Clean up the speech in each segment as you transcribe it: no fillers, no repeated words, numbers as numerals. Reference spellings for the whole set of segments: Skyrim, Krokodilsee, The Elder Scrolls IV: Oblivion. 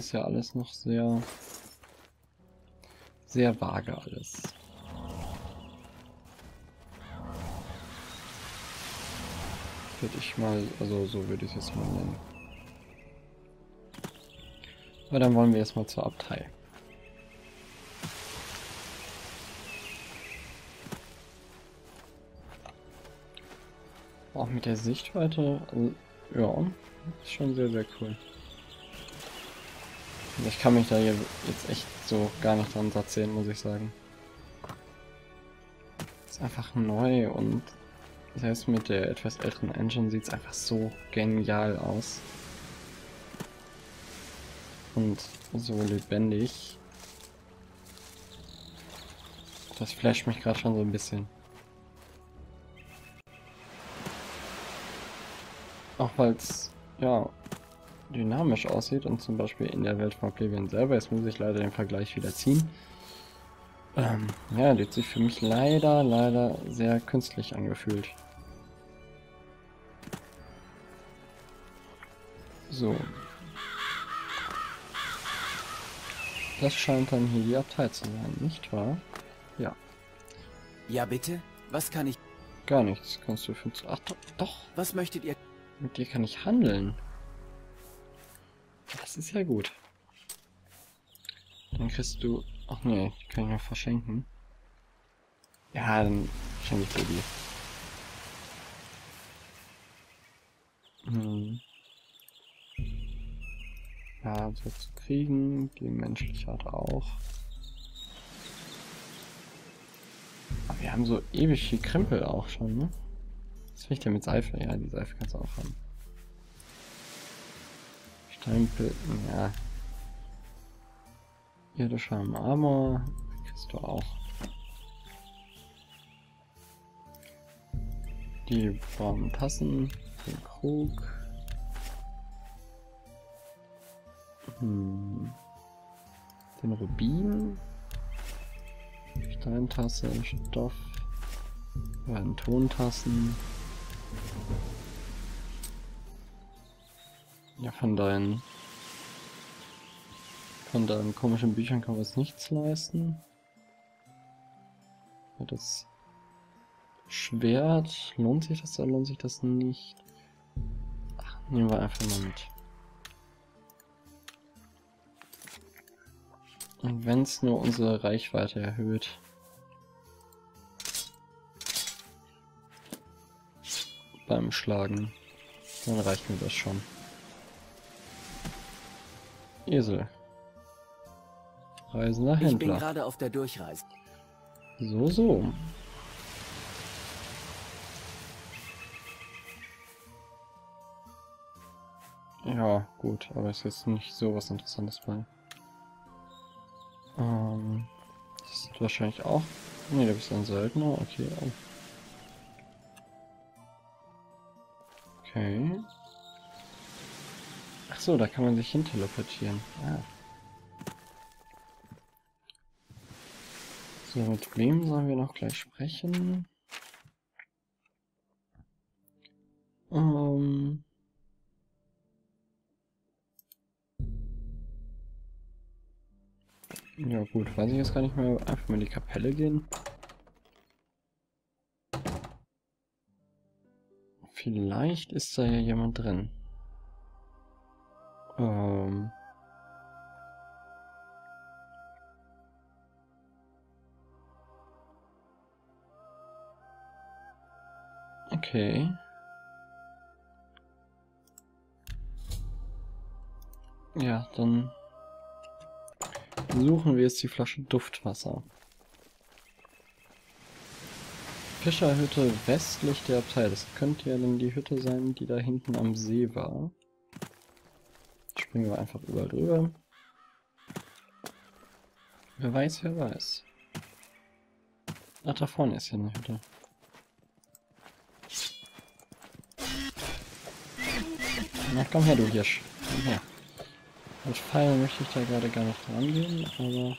ist ja alles noch sehr, sehr vage alles. Würde ich mal, also so würde ich es jetzt mal nennen. Aber dann wollen wir erstmal zur Abtei. Auch mit der Sichtweite, also, ja, ist schon sehr, sehr cool. Ich kann mich da jetzt echt so gar nicht dran satt sehen, muss ich sagen. Ist einfach neu und selbst mit der etwas älteren Engine sieht es einfach so genial aus. Und so lebendig. Das flasht mich gerade schon so ein bisschen. Auch weil es, ja, dynamisch aussieht und zum Beispiel in der Welt von Oblivion selber, jetzt muss ich leider den Vergleich wieder ziehen, ja, die hat sich für mich leider sehr künstlich angefühlt. So. Das scheint dann hier die Abtei zu sein, nicht wahr? Ja. Ja, bitte? Was kann ich... Gar nichts, kannst du für... Ach, doch. Was möchtet ihr... Mit dir kann ich handeln. Das ist ja gut. Dann kriegst du... Ach nee, die kann ich noch verschenken. Ja, dann schenke ich dir die. Ja, so zu kriegen. Die menschliche hat auch. Aber wir haben so ewig viel Krempel auch schon, ne? Was will ich denn mit Seife? Ja, die Seife kannst du auch haben. Steinplatten, ja. Irdischer Armor kriegst du auch. Die braunen Tassen, den Krug. Den Rubin. Steintasse, Stoff. Beiden Tontassen. Ja, von deinen komischen Büchern kann man jetzt nichts leisten. Ja, das Schwert, lohnt sich das oder lohnt sich das nicht? Ach, nehmen wir einfach mal mit. Und wenn es nur unsere Reichweite erhöht. Beim Schlagen, dann reicht mir das schon. Esel. Reisender Händler. Ich bin gerade auf der Durchreise. So, so. Ja, gut, aber ist jetzt nicht so was Interessantes bei. Das ist wahrscheinlich auch. Ne, da bist du ein Söldner. Okay, oh. Okay. Ach so, da kann man sich hin teleportieren. Ah. So, mit wem sollen wir noch gleich sprechen? Ja gut, weiß ich jetzt gar nicht mehr. Einfach mal in die Kapelle gehen. Vielleicht ist da ja jemand drin. Okay. Ja, dann suchen wir jetzt die Flasche Duftwasser. Fischerhütte westlich der Abtei. Das könnte ja dann die Hütte sein, die da hinten am See war. Springen wir einfach überall drüber. Wer weiß, wer weiß. Ach, da vorne ist ja eine Hütte. Na komm her, du Hirsch. Komm her. Als Pfeil möchte ich da gerade gar nicht rangehen,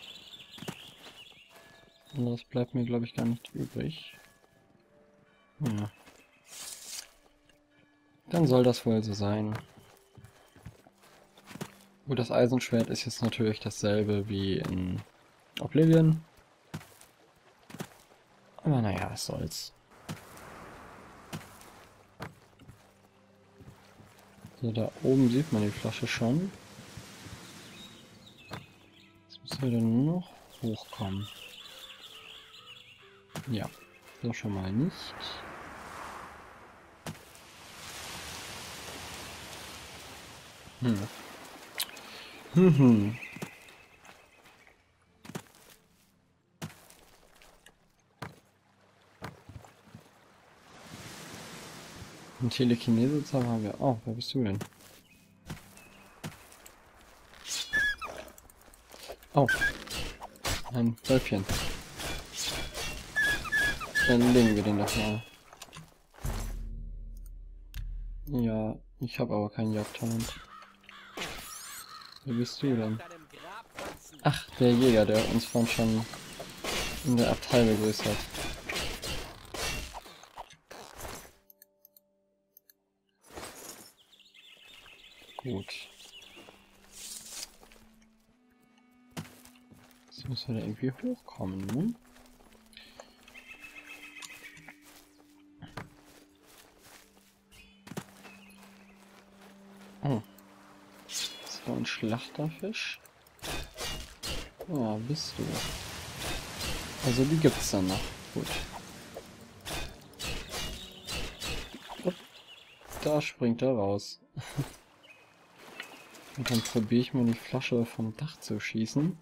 aber... Das bleibt mir, glaube ich, gar nicht übrig. Ja. Dann soll das wohl so sein. Gut, das Eisenschwert ist jetzt natürlich dasselbe wie in Oblivion. Aber naja, was soll's. So, da oben sieht man die Flasche schon. Jetzt müssen wir dann nur noch hochkommen. Ja, so schon mal nicht. Ein Telekinese-Zauber haben wir auch. Wer bist du denn? Oh. Ein Wölfchen. Dann legen wir den doch mal. Ja, ich habe aber kein Jagdtalent. Wer bist du denn? Ach, der Jäger, der uns vorhin schon in der Abtei begrüßt hat. Gut. Jetzt müssen wir da irgendwie hochkommen, ne? Oh. Das war ein Schlachterfisch. Ja, bist du. Also die gibt's dann noch. Gut. Upp. Da springt er raus. Und dann probiere ich mal die Flasche vom Dach zu schießen.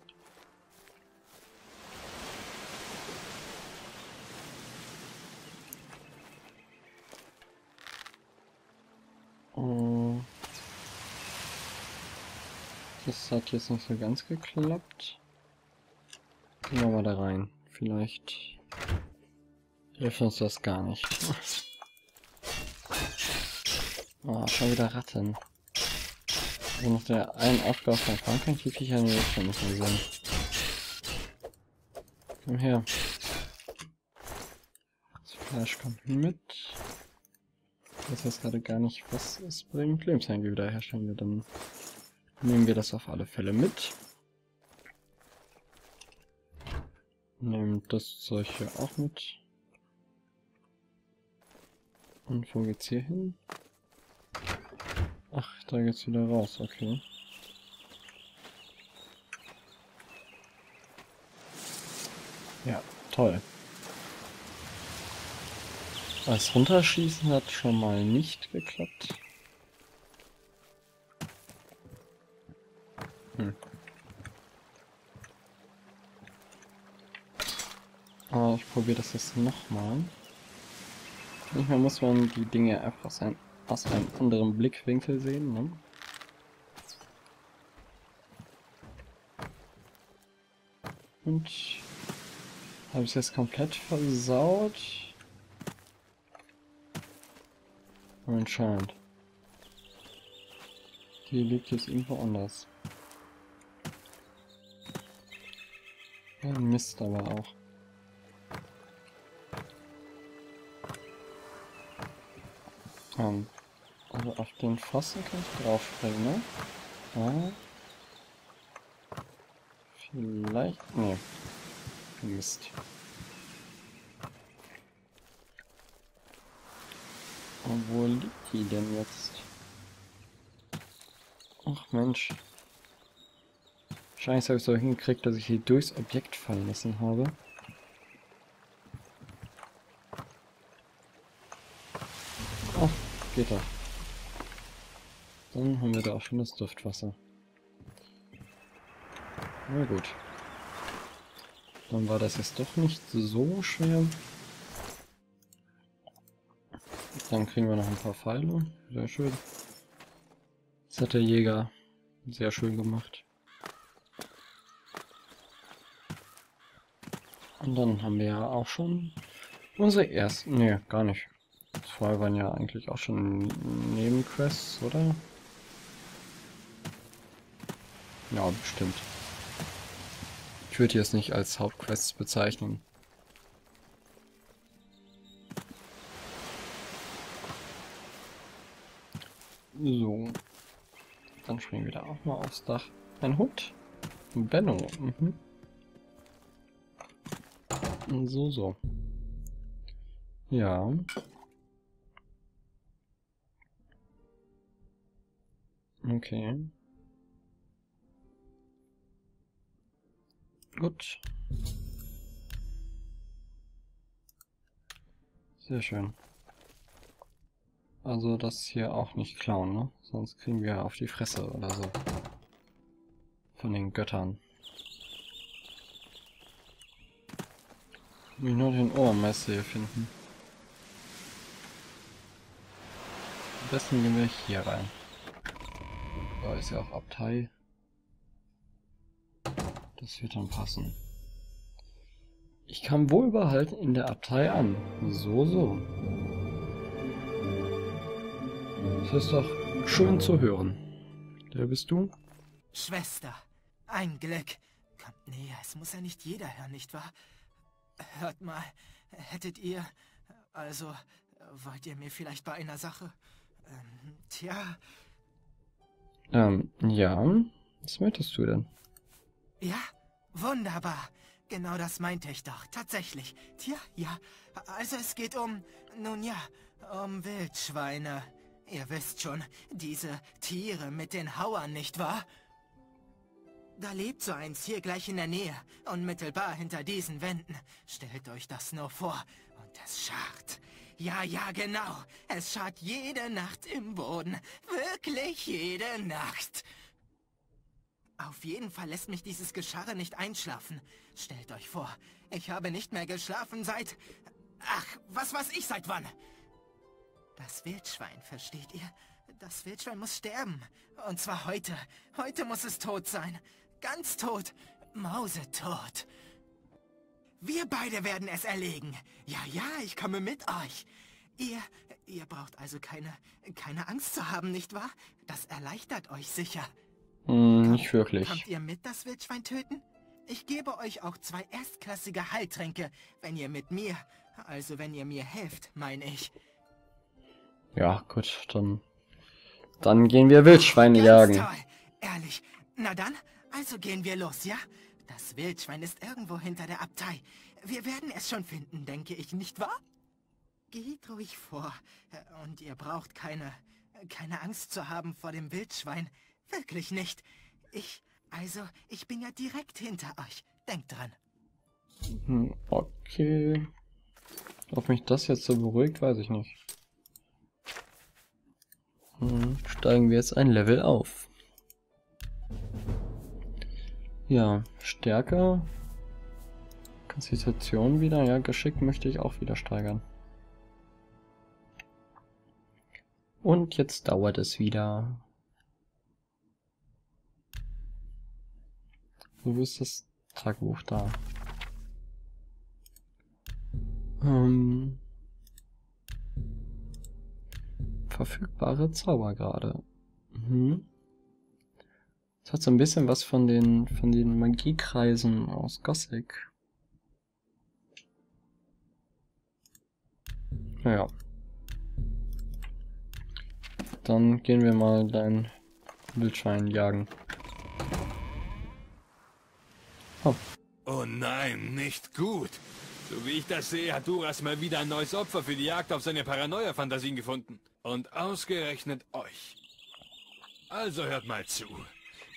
Oh. Das hat jetzt nicht so ganz geklappt. Gehen wir mal da rein. Vielleicht hilft uns das gar nicht. Oh, schon wieder Ratten. Also nach der einen Aufgabe von Frankreich die Viecher in der Luft nicht mehr sehen. Komm her. Das Fleisch kommt mit. Das weiß gerade gar nicht, was es bringt. Lebenshänge wiederherstellen wir, dann nehmen wir das auf alle Fälle mit. Nehmen das Zeug hier auch mit. Und wo geht's hier hin? Ach, da geht's wieder raus, okay. Ja, toll. Das Runterschießen hat schon mal nicht geklappt. Aber ich probiere das jetzt nochmal. Manchmal muss man die Dinge einfach sein. Aus einem anderen Blickwinkel sehen, ne? Und habe ich jetzt komplett versaut? Anscheinend. Die liegt jetzt irgendwo anders. Ja, Mist aber auch. Also auf den Pfosten kann ich drauf springen, ne? Ja. Vielleicht. Ne. Mist. Und wo liegt die denn jetzt? Ach Mensch. Wahrscheinlich habe ich so hingekriegt, dass ich sie durchs Objekt fallen lassen habe. Ach, geht doch. Dann haben wir da auch schon das Duftwasser. Na gut. Dann war das jetzt doch nicht so schwer. Dann kriegen wir noch ein paar Pfeile. Sehr schön. Das hat der Jäger sehr schön gemacht. Und dann haben wir ja auch schon unsere ersten... Ne, gar nicht. Vorher waren ja eigentlich auch schon Nebenquests, oder? Ja, bestimmt. Ich würde jetzt nicht als Hauptquests bezeichnen. So. Dann springen wir da auch mal aufs Dach. Ein Hund? Ein Benno. Mhm. Und so, so. Ja. Okay. Gut. Sehr schön. Also das hier auch nicht klauen, ne? Sonst kriegen wir auf die Fresse oder so. Von den Göttern. Ich will nur den Ohrmesser hier finden. Am besten gehen wir hier rein. Da ist ja auch Abtei. Das wird dann passen. Ich kam wohlbehalten in der Abtei an. So, so. Das ist doch schön zu hören. Wer bist du? Schwester, ein Glück. Kommt näher, es muss ja nicht jeder hören, nicht wahr? Hört mal, hättet ihr... Also, wollt ihr mir vielleicht bei einer Sache... tja... Ja. Was möchtest du denn? Ja, wunderbar. Genau das meinte ich doch, tatsächlich. Tja, ja. Also es geht um... Nun ja, um Wildschweine. Ihr wisst schon, diese Tiere mit den Hauern, nicht wahr? Da lebt so eins hier gleich in der Nähe, unmittelbar hinter diesen Wänden. Stellt euch das nur vor. Und es scharrt. Ja, ja, genau. Es scharrt jede Nacht im Boden. Wirklich jede Nacht. Auf jeden Fall lässt mich dieses Gescharre nicht einschlafen. Stellt euch vor, ich habe nicht mehr geschlafen seit... Ach, was weiß ich seit wann? Das Wildschwein, versteht ihr? Das Wildschwein muss sterben. Und zwar heute. Heute muss es tot sein. Ganz tot. Mausetot. Wir beide werden es erlegen. Ja, ja, ich komme mit euch. Ihr braucht also keine Angst zu haben, nicht wahr? Das erleichtert euch sicher. Nicht wirklich. Kommt ihr mit das Wildschwein töten? Ich gebe euch auch 2 erstklassige Heiltränke, wenn ihr mit mir, also wenn ihr mir helft, meine ich. Ja, gut, dann gehen wir Wildschweine jagen. Ganz toll, ehrlich. Na dann, also gehen wir los, ja? Das Wildschwein ist irgendwo hinter der Abtei. Wir werden es schon finden, denke ich, nicht wahr? Geht ruhig vor. Und ihr braucht keine Angst zu haben vor dem Wildschwein. Wirklich nicht. Ich bin ja direkt hinter euch. Denkt dran. Okay. Ob mich das jetzt so beruhigt, weiß ich nicht. Steigen wir jetzt ein Level auf. Ja, Stärke. Konstitution wieder. Ja, Geschick möchte ich auch wieder steigern. Und jetzt dauert es wieder. Wo ist das Tagebuch da? Verfügbare Zauber gerade. Das hat so ein bisschen was von den Magiekreisen aus Gothic. Naja. Dann gehen wir mal dein Wildschwein jagen. Oh. Oh nein, nicht gut. So wie ich das sehe, hat Duras mal wieder ein neues Opfer für die Jagd auf seine Paranoia-Fantasien gefunden. Und ausgerechnet euch. Also hört mal zu.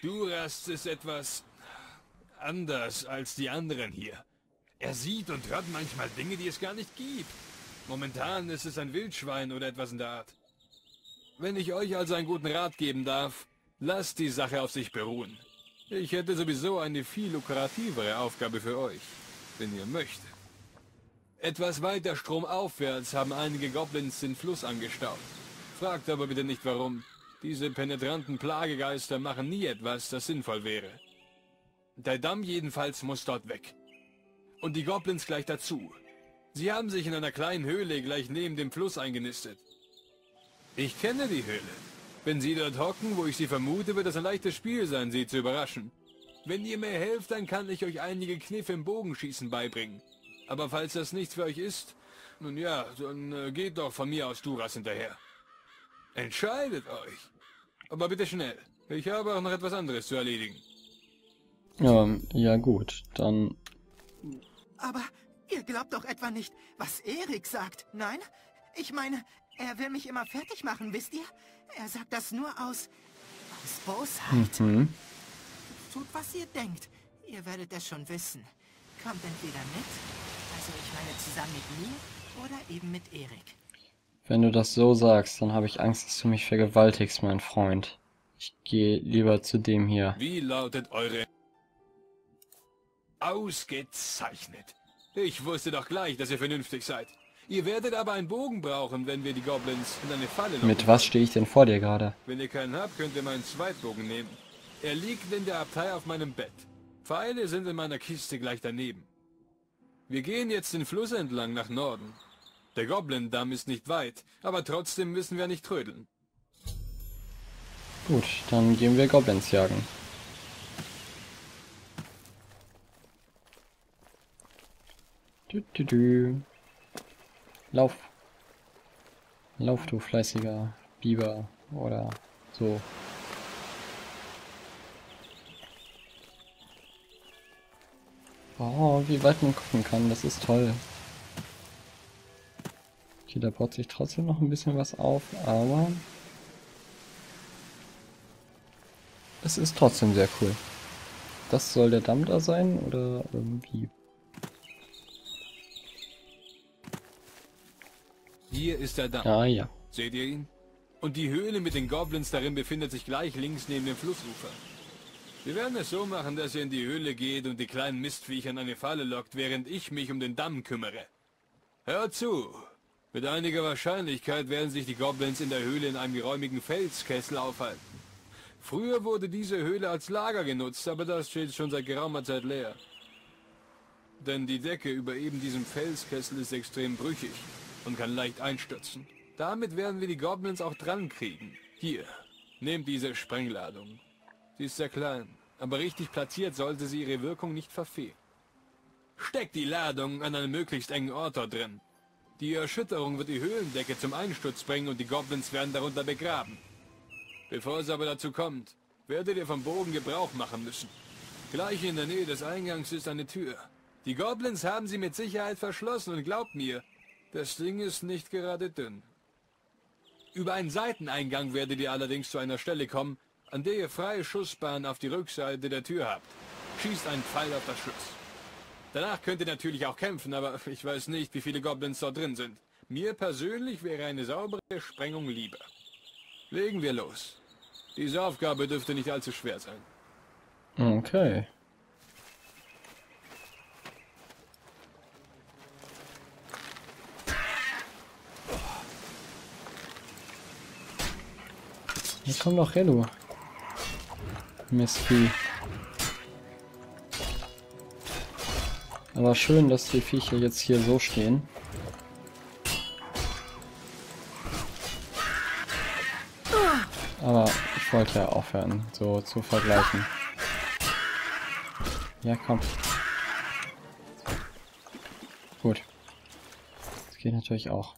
Duras ist etwas anders als die anderen hier. Er sieht und hört manchmal Dinge, die es gar nicht gibt. Momentan ist es ein Wildschwein oder etwas in der Art. Wenn ich euch also einen guten Rat geben darf, lasst die Sache auf sich beruhen. Ich hätte sowieso eine viel lukrativere Aufgabe für euch, wenn ihr möchtet. Etwas weiter stromaufwärts haben einige Goblins den Fluss angestaut. Fragt aber bitte nicht warum. Diese penetranten Plagegeister machen nie etwas, das sinnvoll wäre. Der Damm jedenfalls muss dort weg. Und die Goblins gleich dazu. Sie haben sich in einer kleinen Höhle gleich neben dem Fluss eingenistet. Ich kenne die Höhle. Wenn sie dort hocken, wo ich sie vermute, wird es ein leichtes Spiel sein, sie zu überraschen. Wenn ihr mir helft, dann kann ich euch einige Kniffe im Bogenschießen beibringen. Aber falls das nichts für euch ist, nun ja, dann geht doch von mir aus Duras hinterher. Entscheidet euch. Aber bitte schnell. Ich habe auch noch etwas anderes zu erledigen. Ja gut, dann... Aber ihr glaubt doch etwa nicht, was Erik sagt, nein? Ich meine, er will mich immer fertig machen, wisst ihr? Er sagt das nur aus Bosheit. Tut, was ihr denkt. Ihr werdet es schon wissen. Kommt entweder mit, also ich meine zusammen mit mir, oder eben mit Erik. Wenn du das so sagst, dann habe ich Angst, dass du mich vergewaltigst, mein Freund. Ich gehe lieber zu dem hier. Wie lautet eure... Ausgezeichnet. Ich wusste doch gleich, dass ihr vernünftig seid. Ihr werdet aber einen Bogen brauchen, wenn wir die Goblins in eine Falle locken. Mit was stehe ich denn vor dir gerade? Wenn ihr keinen habt, könnt ihr meinen Zweitbogen nehmen. Er liegt in der Abtei auf meinem Bett. Pfeile sind in meiner Kiste gleich daneben. Wir gehen jetzt den Fluss entlang nach Norden. Der Goblin-Damm ist nicht weit, aber trotzdem müssen wir nicht trödeln. Gut, dann gehen wir Goblins jagen. Lauf. Lauf, du fleißiger Biber oder so. Oh, wie weit man gucken kann, das ist toll. Okay, da baut sich trotzdem noch ein bisschen was auf, aber... Es ist trotzdem sehr cool. Das soll der Damm da sein, oder irgendwie... Hier ist der Damm. Ah ja. Seht ihr ihn? Und die Höhle mit den Goblins darin befindet sich gleich links neben dem Flussufer. Wir werden es so machen, dass ihr in die Höhle geht und die kleinen Mistviecher in eine Falle lockt, während ich mich um den Damm kümmere. Hört zu! Mit einiger Wahrscheinlichkeit werden sich die Goblins in der Höhle in einem geräumigen Felskessel aufhalten. Früher wurde diese Höhle als Lager genutzt, aber das steht schon seit geraumer Zeit leer. Denn die Decke über eben diesem Felskessel ist extrem brüchig und kann leicht einstürzen. Damit werden wir die Goblins auch dran kriegen. Hier, nehmt diese Sprengladung. Sie ist sehr klein, aber richtig platziert sollte sie ihre Wirkung nicht verfehlen. Steckt die Ladung an einem möglichst engen Ort dort drin. Die Erschütterung wird die Höhlendecke zum Einsturz bringen und die Goblins werden darunter begraben. Bevor es aber dazu kommt, werdet ihr vom Bogen Gebrauch machen müssen. Gleich in der Nähe des Eingangs ist eine Tür. Die Goblins haben sie mit Sicherheit verschlossen und glaubt mir, das Ding ist nicht gerade dünn. Über einen Seiteneingang werdet ihr allerdings zu einer Stelle kommen, an der ihr freie Schussbahn auf die Rückseite der Tür habt. Schießt einen Pfeil auf das Schloss. Danach könnt ihr natürlich auch kämpfen, aber ich weiß nicht, wie viele Goblins dort drin sind. Mir persönlich wäre eine saubere Sprengung lieber. Legen wir los. Diese Aufgabe dürfte nicht allzu schwer sein. Okay. Jetzt kommt noch Hello. Mistvieh. Aber schön, dass die Viecher jetzt hier so stehen. Aber ich wollte ja aufhören, so zu vergleichen. Ja, komm. Gut. Das geht natürlich auch.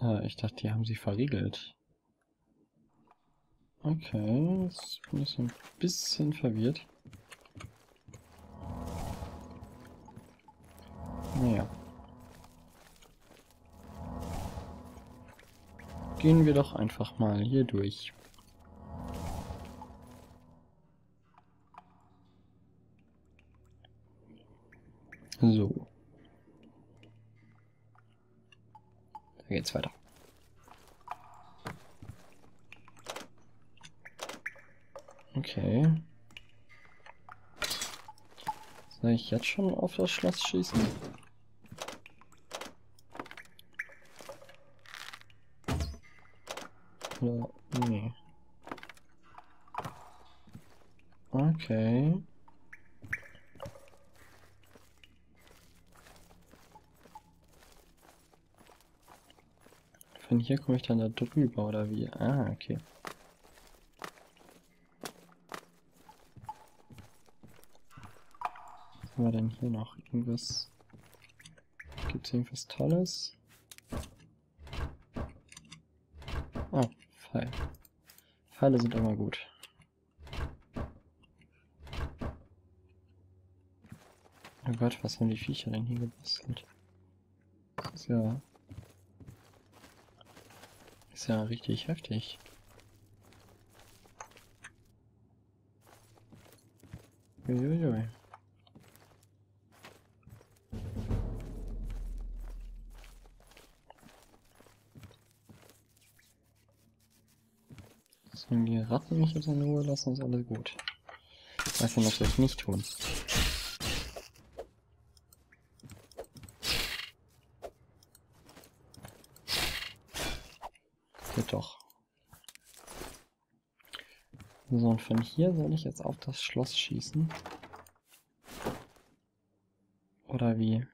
Ah, ich dachte, die haben sie verriegelt. Okay, jetzt bin ich so ein bisschen verwirrt. Naja. Gehen wir doch einfach mal hier durch. So. Da geht's weiter. Okay. Soll ich jetzt schon auf das Schloss schießen? Oder, nee. Okay. Von hier komme ich dann da drüber, oder wie? Ah, okay. War denn hier noch irgendwas? Gibt es irgendwas Tolles? Ah, Pfeil. Pfeile sind immer gut. Oh Gott, was haben die Viecher denn hier gebastelt? Ist ja richtig heftig. Uiuiui. Wenn die Ratten mich jetzt in Ruhe lassen, ist alles gut. Das kann man vielleicht nicht tun. Geht doch. So, und von hier soll ich jetzt auf das Schloss schießen. Oder wie?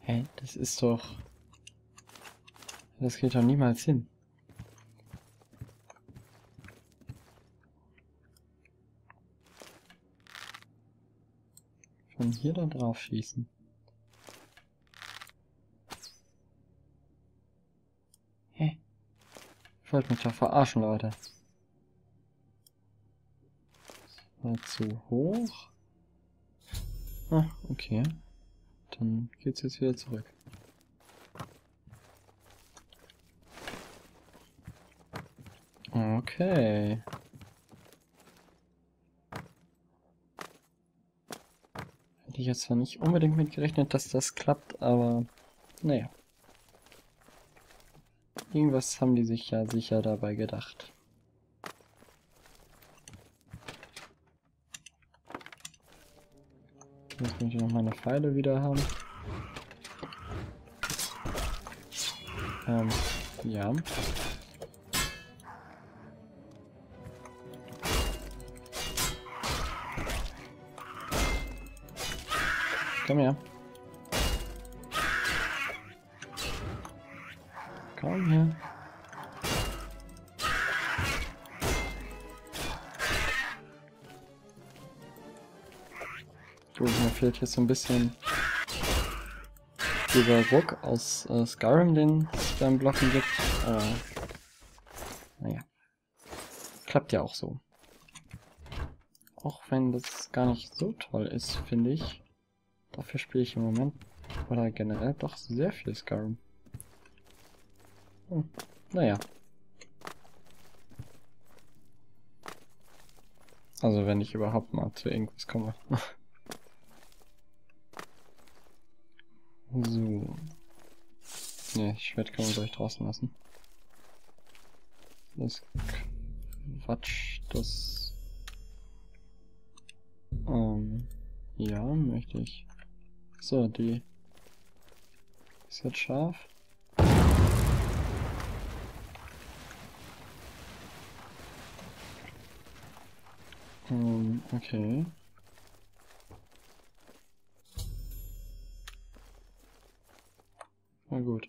Hä? Das ist doch... Das geht doch niemals hin. Von hier da drauf schießen. Hä? Ich wollte mich doch verarschen, Leute. War zu hoch. Ah, okay. Dann geht's jetzt wieder zurück. Okay. Hätte ich jetzt zwar nicht unbedingt mit gerechnet, dass das klappt, aber naja. Irgendwas haben die sich ja sicher dabei gedacht. Jetzt möchte ich noch meine Pfeile wieder haben. Ja. Komm her. Komm her. Mir fehlt jetzt so ein bisschen dieser Ruck aus Skyrim, den es beim Blocken gibt. Naja. Klappt ja auch so. Auch wenn das gar nicht so toll ist, finde ich. Dafür spiele ich im Moment oder generell doch sehr viel Skyrim. Hm. Naja. Also wenn ich überhaupt mal zu irgendwas komme. So. Ne, Schwert kann man gleich draußen lassen. Das Quatsch, das... ja, möchte ich. So, die... Ist jetzt scharf. Okay. Na gut.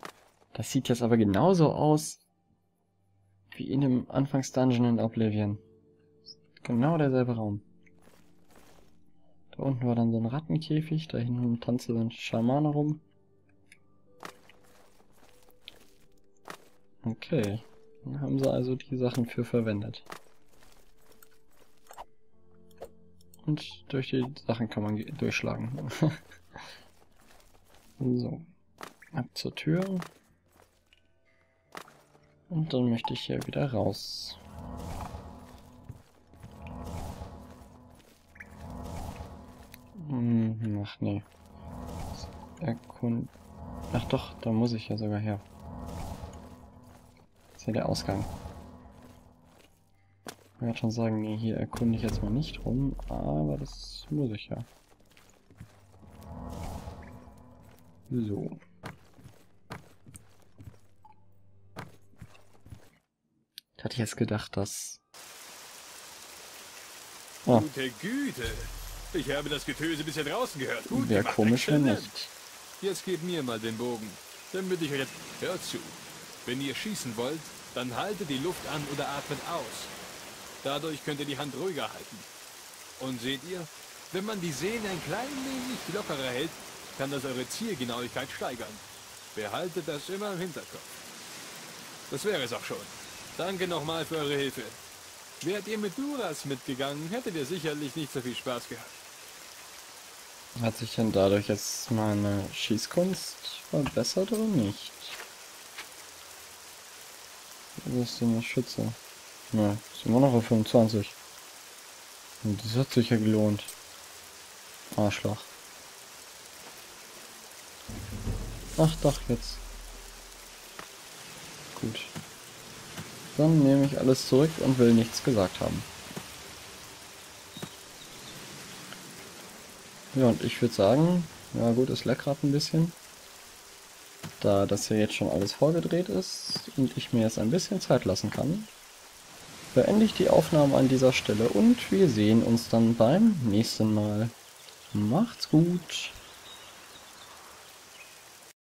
Das sieht jetzt aber genauso aus wie in dem Anfangs-Dungeon in Oblivion. Genau derselbe Raum. Da unten war dann so ein Rattenkäfig, da hinten tanzte so ein Schamane rum. Okay, dann haben sie also die Sachen für verwendet. Und durch die Sachen kann man durchschlagen. So. Ab zur Tür. Und dann möchte ich hier wieder raus. Ach nee. Ach doch, da muss ich ja sogar her. Das ist ja der Ausgang. Ich wollte schon sagen, nee, hier erkunde ich jetzt mal nicht rum, aber das muss ich ja. So. Hatte ich jetzt gedacht, dass... Oh. Gute Güte! Ich habe das Getöse bisher draußen gehört. Gut, wäre komisch, wenn nicht. Jetzt gebt mir mal den Bogen. Dann würde ich euch jetzt... Hört zu. Wenn ihr schießen wollt, dann haltet die Luft an oder atmet aus. Dadurch könnt ihr die Hand ruhiger halten. Und seht ihr, wenn man die Sehne ein klein wenig lockerer hält, kann das eure Zielgenauigkeit steigern. Behaltet das immer im Hinterkopf. Das wäre es auch schon. Danke nochmal für eure Hilfe. Wärt ihr mit Duras mitgegangen, hättet ihr sicherlich nicht so viel Spaß gehabt. Hat sich denn dadurch jetzt meine Schießkunst verbessert oder nicht? Wo ist denn der Schütze? Ne, ist immer noch auf 25. Und das hat sich ja gelohnt. Arschloch. Ach doch, jetzt. Gut. Dann nehme ich alles zurück und will nichts gesagt haben. Ja, und ich würde sagen, ja gut, es lag gerade ein bisschen. Da das hier jetzt schon alles vorgedreht ist und ich mir jetzt ein bisschen Zeit lassen kann, beende ich die Aufnahme an dieser Stelle und wir sehen uns dann beim nächsten Mal. Macht's gut!